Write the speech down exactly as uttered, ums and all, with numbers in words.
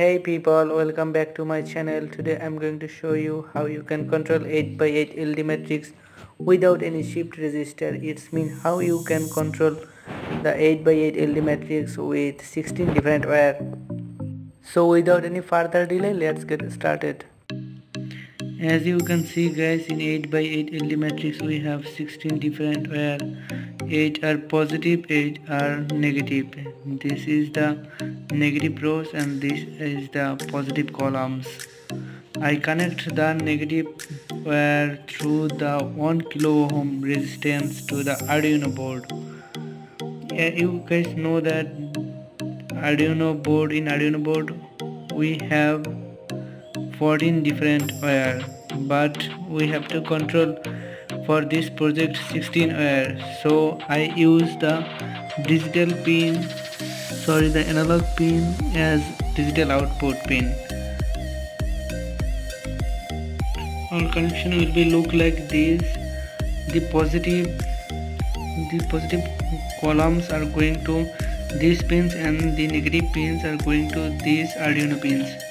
Hey people, welcome back to my channel. Today I'm going to show you how you can control eight by eight L E D matrix without any shift register. It's mean how you can control the eight by eight L E D matrix with sixteen different wire. So without any further delay, let's get started. As you can see guys, in eight by eight L E D matrix we have sixteen different wire. eight are positive, eight are negative. This is the negative rows and this is the positive columns. I connect the negative wire through the one kilo ohm resistance to the Arduino board. Yeah, you guys know that Arduino board in Arduino board we have fourteen different wire, but we have to control for this project sixteen wire, so I use the digital pin sorry the analog pin as digital output pin. Our connection will be look like this. The positive the positive columns are going to these pins and the negative pins are going to these Arduino pins.